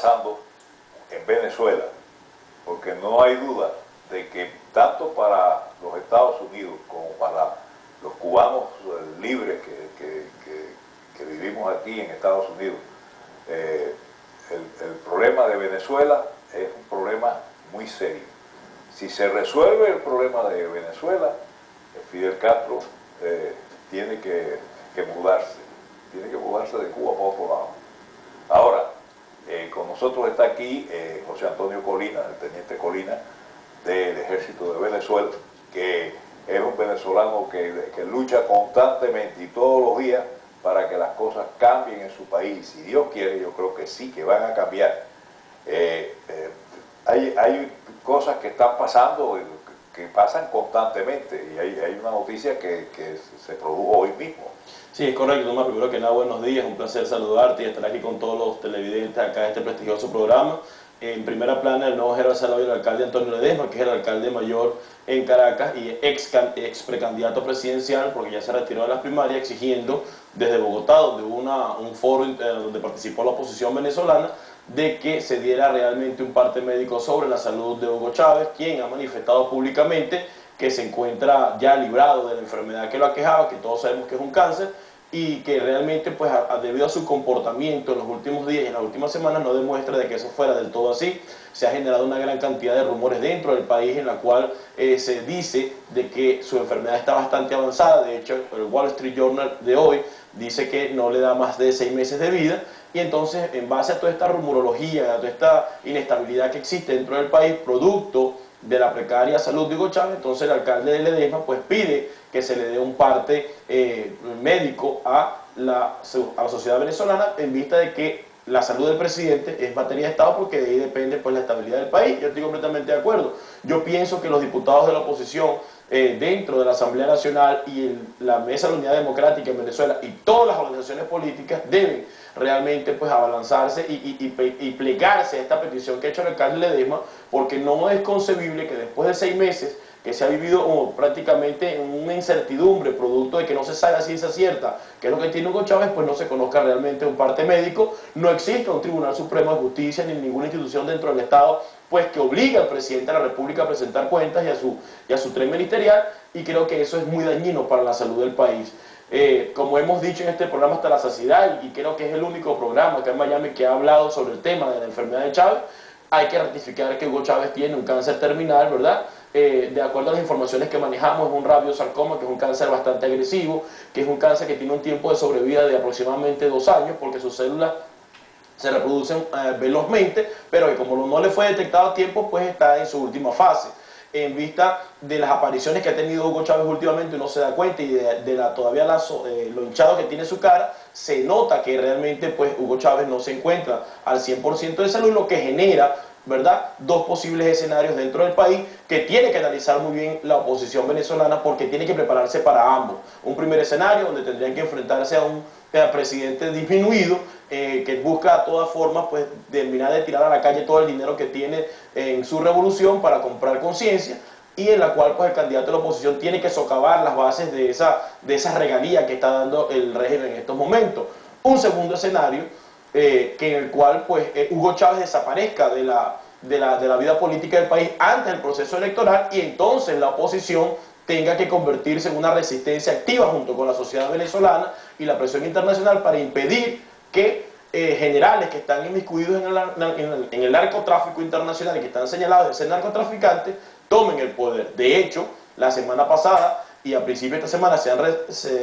pasando en Venezuela, porque no hay duda de que tanto para los Estados Unidos como para los cubanos libres que vivimos aquí en Estados Unidos, el problema de Venezuela es un problema muy serio. Si se resuelve el problema de Venezuela, Fidel Castro tiene que mudarse, de Cuba para otro lado. Ahora, con nosotros está aquí José Antonio Colina, el teniente Colina del Ejército de Venezuela, que es un venezolano que lucha constantemente y todos los días para que las cosas cambien en su país. Si Dios quiere, yo creo que sí, que van a cambiar. Hay cosas que están pasando, que pasan constantemente, y hay una noticia que se produjo hoy mismo. Sí, es correcto, Tomás. Primero que nada, buenos días, un placer saludarte y estar aquí con todos los televidentes acá de este prestigioso programa. En primera plana, el nuevo jefe de salud del alcalde Antonio Ledesma, que es el alcalde mayor en Caracas y ex precandidato presidencial, porque ya se retiró de las primarias, exigiendo desde Bogotá, donde hubo un foro donde participó la oposición venezolana, de que se diera realmente un parte médico sobre la salud de Hugo Chávez, quien ha manifestado públicamente que se encuentra ya librado de la enfermedad que lo aquejaba, que todos sabemos que es un cáncer, y que realmente, pues, debido a su comportamiento en los últimos días y en las últimas semanas, no demuestra de que eso fuera del todo así. Se ha generado una gran cantidad de rumores dentro del país en la cual se dice de que su enfermedad está bastante avanzada. De hecho, el Wall Street Journal de hoy dice que no le da más de 6 meses de vida. Y entonces, en base a toda esta rumorología, a toda esta inestabilidad que existe dentro del país, producto de la precaria salud de Hugo Chávez, entonces el alcalde de Ledesma, pues, pide que se le dé un parte médico a la sociedad venezolana, en vista de que la salud del presidente es materia de Estado, porque de ahí depende, pues, la estabilidad del país. Yo estoy completamente de acuerdo. Yo pienso que los diputados de la oposición dentro de la Asamblea Nacional y la Mesa de la Unidad Democrática en Venezuela y todas las organizaciones políticas deben realmente, pues, abalanzarse y plegarse a esta petición que ha hecho el alcalde Ledesma, porque no es concebible que después de 6 meses que se ha vivido prácticamente en una incertidumbre, producto de que no se sabe a ciencia cierta que es lo que tiene Hugo Chávez, pues no se conozca realmente un parte médico, no existe un Tribunal Supremo de Justicia ni ninguna institución dentro del Estado, pues, que obliga al presidente de la República a presentar cuentas y a su tren ministerial, y creo que eso es muy dañino para la salud del país. Como hemos dicho en este programa hasta la saciedad, y creo que es el único programa acá en Miami que ha hablado sobre el tema de la enfermedad de Chávez, hay que ratificar que Hugo Chávez tiene un cáncer terminal, ¿verdad? De acuerdo a las informaciones que manejamos, es un rabiosarcoma, que es un cáncer bastante agresivo, que es un cáncer que tiene un tiempo de sobrevida de aproximadamente 2 años, porque sus células se reproducen velozmente, pero que como no le fue detectado a tiempo, pues está en su última fase. En vista de las apariciones que ha tenido Hugo Chávez últimamente, uno se da cuenta, y de lo hinchado que tiene su cara, se nota que realmente, pues, Hugo Chávez no se encuentra al 100% de salud, lo que genera, ¿verdad?, 2 posibles escenarios dentro del país que tiene que analizar muy bien la oposición venezolana, porque tiene que prepararse para ambos. Un primer escenario donde tendrían que enfrentarse a un presidente disminuido, que busca a todas formas, pues, terminar de tirar a la calle todo el dinero que tiene en su revolución para comprar conciencia, y en la cual, pues, el candidato de la oposición tiene que socavar las bases de esa regalía que está dando el régimen en estos momentos. Un segundo escenario en el cual, pues, Hugo Chávez desaparezca de la vida política del país antes del proceso electoral, y entonces la oposición tenga que convertirse en una resistencia activa junto con la sociedad venezolana y la presión internacional para impedir que generales que están inmiscuidos en el narcotráfico internacional y que están señalados de ser narcotraficantes tomen el poder. De hecho, la semana pasada y a principio de esta semana se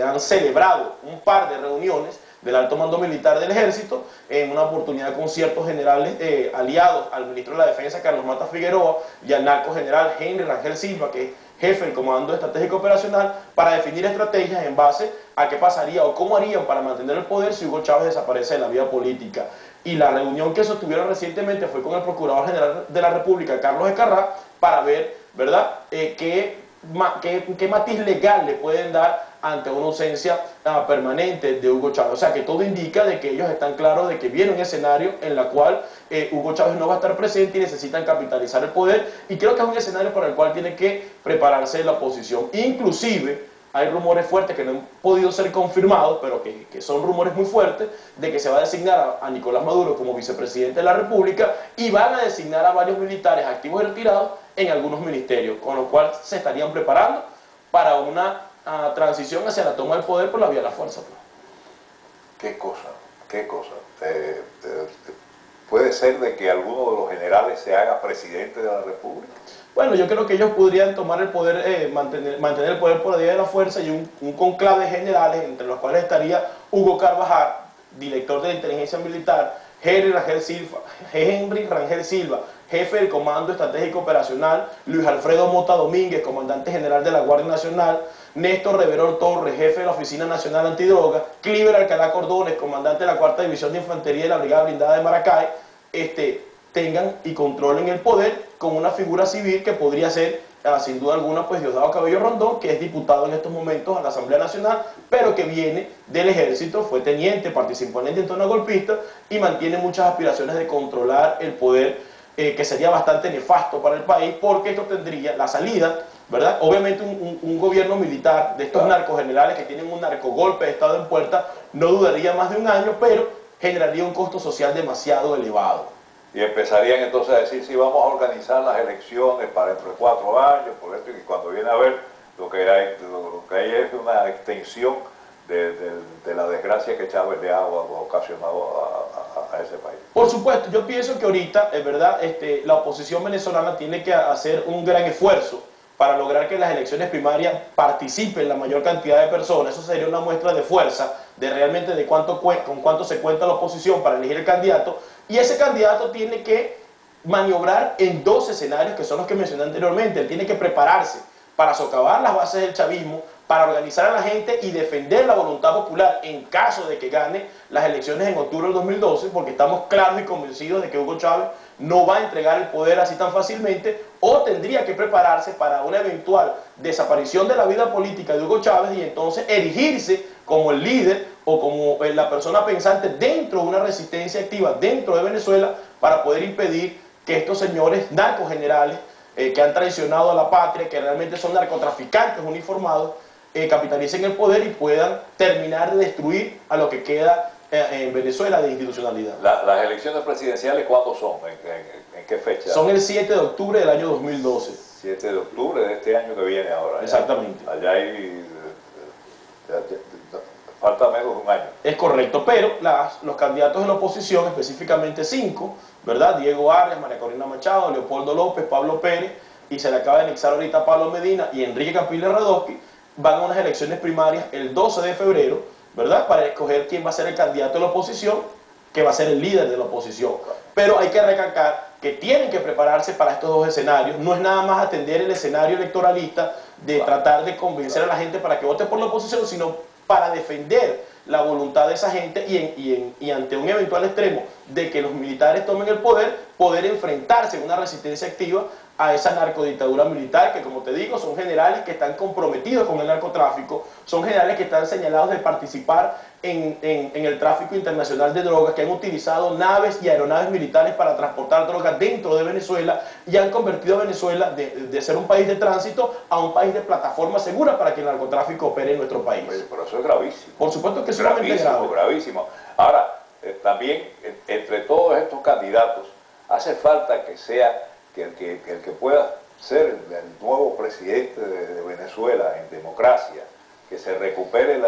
han celebrado un par de reuniones del alto mando militar del ejército, en una oportunidad con ciertos generales aliados al ministro de la Defensa, Carlos Mata Figueroa, y al narco general Henry Rangel Silva, que es jefe del Comando Estratégico Operacional, para definir estrategias en base a qué pasaría o cómo harían para mantener el poder si Hugo Chávez desaparece de la vida política. Y la reunión que sostuvieron recientemente fue con el Procurador General de la República, Carlos Escarra, para ver, ¿verdad?, qué matiz legal le pueden dar ante una ausencia permanente de Hugo Chávez. O sea, que todo indica de que ellos están claros de que viene un escenario en la cual Hugo Chávez no va a estar presente y necesitan capitalizar el poder, y creo que es un escenario para el cual tiene que prepararse la oposición. Inclusive hay rumores fuertes que no han podido ser confirmados, pero que son rumores muy fuertes, de que se va a designar a Nicolás Maduro como vicepresidente de la República y van a designar a varios militares activos y retirados en algunos ministerios, con lo cual se estarían preparando para una transición hacia la toma del poder por la vía de la fuerza. Qué cosa, qué cosa. ¿Puede ser de que alguno de los generales se haga presidente de la República? Bueno, yo creo que ellos podrían tomar el poder, mantener el poder por la vía de la fuerza, y un conclave de generales, entre los cuales estaría Hugo Carvajal, director de la inteligencia militar, Henry Rangel Silva, jefe del Comando Estratégico Operacional, Luis Alfredo Mota Domínguez, comandante general de la Guardia Nacional, Néstor Reverol Torres, jefe de la Oficina Nacional Antidroga, Clíber Alcalá Cordones, comandante de la 4ª División de Infantería de la Brigada Blindada de Maracay, tengan y controlen el poder con una figura civil que podría ser, sin duda alguna, pues Diosdado Cabello Rondón, que es diputado en estos momentos a la Asamblea Nacional, pero que viene del ejército, fue teniente, participó en el intento golpista y mantiene muchas aspiraciones de controlar el poder, que sería bastante nefasto para el país, porque esto tendría la salida, ¿verdad? Obviamente un gobierno militar de estos narcogenerales que tienen un narcogolpe de Estado en puerta no duraría más de un año, pero generaría un costo social demasiado elevado. Y empezarían entonces a decir, sí, vamos a organizar las elecciones para dentro de 4 años, por esto, y cuando viene a ver, lo que hay es una extensión de la desgracia que Chávez le ha ocasionado a ese país. Por supuesto, yo pienso que ahorita, es verdad, la oposición venezolana tiene que hacer un gran esfuerzo para lograr que en las elecciones primarias participen la mayor cantidad de personas. Eso sería una muestra de fuerza, de realmente de con cuánto se cuenta la oposición para elegir el candidato. Y ese candidato tiene que maniobrar en 2 escenarios que son los que mencioné anteriormente. Él tiene que prepararse para socavar las bases del chavismo, para organizar a la gente y defender la voluntad popular en caso de que gane las elecciones en octubre del 2012, porque estamos claros y convencidos de que Hugo Chávez no va a entregar el poder así tan fácilmente, o tendría que prepararse para una eventual desaparición de la vida política de Hugo Chávez y entonces erigirse como el líder o como la persona pensante dentro de una resistencia activa dentro de Venezuela para poder impedir que estos señores narcogenerales que han traicionado a la patria, que realmente son narcotraficantes uniformados, capitalicen el poder y puedan terminar de destruir a lo que queda en Venezuela de institucionalidad. ¿Las elecciones presidenciales cuándo son? ¿En qué fecha? Son el 7 de octubre del año 2012. 7 de octubre de este año que viene ahora. Exactamente. Allá hay... falta menos de un año. Es correcto, pero los candidatos de la oposición, específicamente 5, ¿verdad? Diego Arias, María Corina Machado, Leopoldo López, Pablo Pérez, y se le acaba de anexar ahorita Pablo Medina y Enrique Capriles Radonski, van a unas elecciones primarias el 12 de febrero, ¿verdad? Para escoger quién va a ser el candidato de la oposición, que va a ser el líder de la oposición. Pero hay que recalcar que tienen que prepararse para estos 2 escenarios. No es nada más atender el escenario electoralista de tratar de convencer a la gente para que vote por la oposición, sino para defender la voluntad de esa gente y ante un eventual extremo de que los militares tomen el poder, poder enfrentarse a una resistencia activa a esa narcodictadura militar que, como te digo, son generales que están comprometidos con el narcotráfico, son generales que están señalados de participar en el tráfico internacional de drogas, que han utilizado naves y aeronaves militares para transportar drogas dentro de Venezuela y han convertido a Venezuela de ser un país de tránsito a un país de plataforma segura para que el narcotráfico opere en nuestro país. Pero eso es gravísimo. Por supuesto que es sumamente grave. Gravísimo. Ahora, también entre todos estos candidatos hace falta que sea el que pueda ser el nuevo presidente de Venezuela en democracia, que se recupere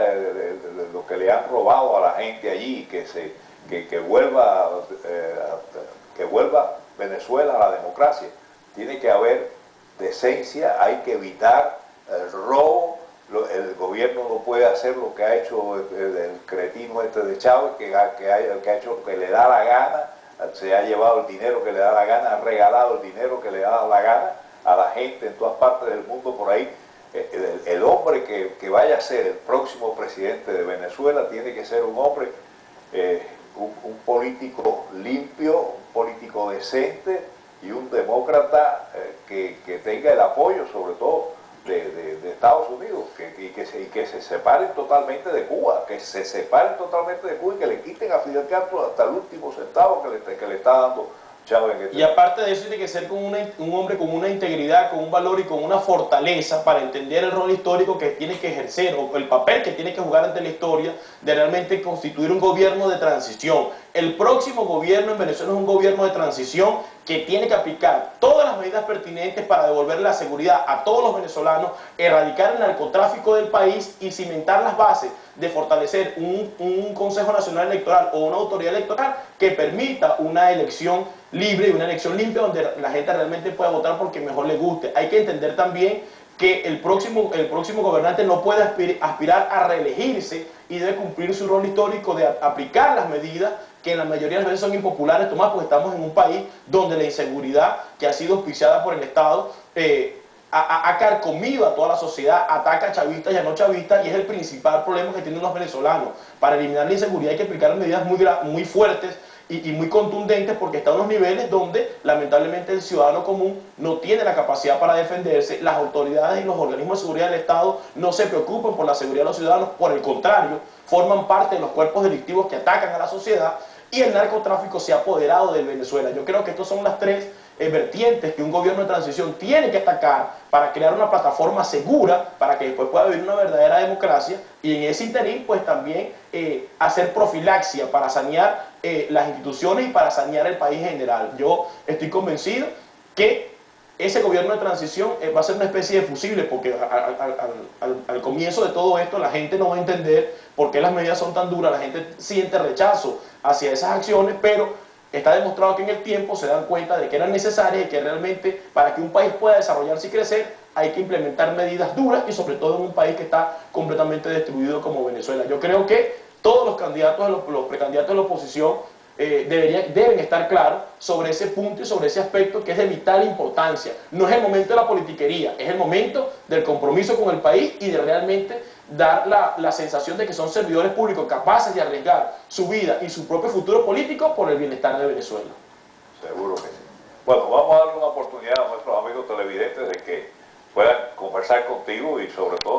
lo que le han robado a la gente allí, que vuelva Venezuela a la democracia. Tiene que haber decencia, hay que evitar el robo. El gobierno no puede hacer lo que ha hecho el cretino de Chávez, que ha hecho lo que le da la gana. Se ha llevado el dinero que le da la gana, ha regalado el dinero que le da la gana a la gente en todas partes del mundo por ahí. El hombre que vaya a ser el próximo presidente de Venezuela tiene que ser un hombre, un político limpio, un político decente y un demócrata que tenga el apoyo sobre todo de Estados Unidos y que se separen totalmente de Cuba, y que le quiten a Fidel Castro hasta el último centavo que le está dando Chávez. Y aparte de eso tiene que ser con un hombre con una integridad, con un valor y con una fortaleza para entender el rol histórico que tiene que ejercer o el papel que tiene que jugar ante la historia de realmente constituir un gobierno de transición. El próximo gobierno en Venezuela es un gobierno de transición que tiene que aplicar todas las medidas pertinentes para devolver la seguridad a todos los venezolanos, erradicar el narcotráfico del país y cimentar las bases de fortalecer un Consejo Nacional Electoral o una autoridad electoral que permita una elección libre y una elección limpia donde la gente realmente pueda votar porque mejor le guste. Hay que entender también que el próximo gobernante no puede aspirar a reelegirse y debe cumplir su rol histórico de aplicar las medidas que en la mayoría de las veces son impopulares, Tomás, porque estamos en un país donde la inseguridad que ha sido auspiciada por el Estado ha carcomido a toda la sociedad, ataca a chavistas y a no chavistas, y es el principal problema que tienen los venezolanos. Para eliminar la inseguridad hay que aplicar medidas muy fuertes y muy contundentes, porque está en unos niveles donde lamentablemente el ciudadano común no tiene la capacidad para defenderse. Las autoridades y los organismos de seguridad del Estado no se preocupan por la seguridad de los ciudadanos, por el contrario, forman parte de los cuerpos delictivos que atacan a la sociedad, y el narcotráfico se ha apoderado de Venezuela. Yo creo que estas son las tres vertientes que un gobierno de transición tiene que atacar para crear una plataforma segura para que después pueda haber una verdadera democracia, y en ese interín pues también hacer profilaxia para sanear las instituciones y para sanear el país en general. Yo estoy convencido que ese gobierno de transición va a ser una especie de fusible, porque al comienzo de todo esto la gente no va a entender por qué las medidas son tan duras, la gente siente rechazo hacia esas acciones, pero está demostrado que en el tiempo se dan cuenta de que eran necesarias y que realmente para que un país pueda desarrollarse y crecer hay que implementar medidas duras, y sobre todo en un país que está completamente destruido como Venezuela. Yo creo que todos los candidatos, los precandidatos de la oposición deben estar claros sobre ese punto y sobre ese aspecto que es de vital importancia. No es el momento de la politiquería, es el momento del compromiso con el país y de realmente dar la sensación de que son servidores públicos capaces de arriesgar su vida y su propio futuro político por el bienestar de Venezuela. Seguro que sí. Bueno, vamos a darle una oportunidad a nuestros amigos televidentes de que puedan conversar contigo y sobre todo